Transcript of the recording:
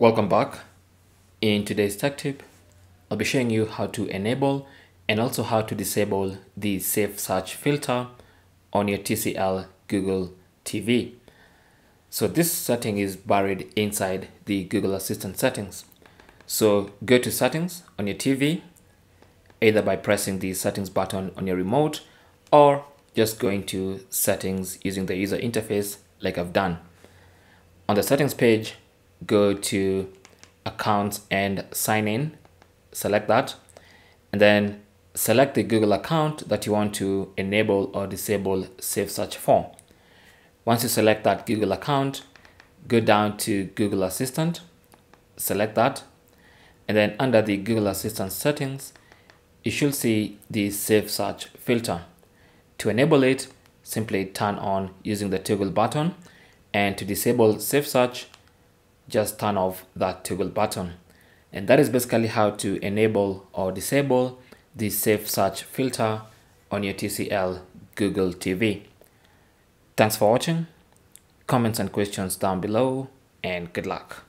Welcome back. In today's tech tip, I'll be showing you how to enable and also how to disable the safe search filter on your TCL Google TV. So this setting is buried inside the Google Assistant settings. So go to settings on your TV, either by pressing the settings button on your remote or just going to settings using the user interface like I've done. On the settings page, go to accounts and sign in, select that, and then select the Google account that you want to enable or disable safe search for. Once you select that Google account, go down to Google Assistant, select that, and then under the Google Assistant settings, you should see the safe search filter. To enable it, simply turn on using the toggle button, and to disable safe search, just turn off that toggle button. And that is basically how to enable or disable the safe search filter on your TCL Google TV. Thanks for watching. Comments and questions down below, and good luck.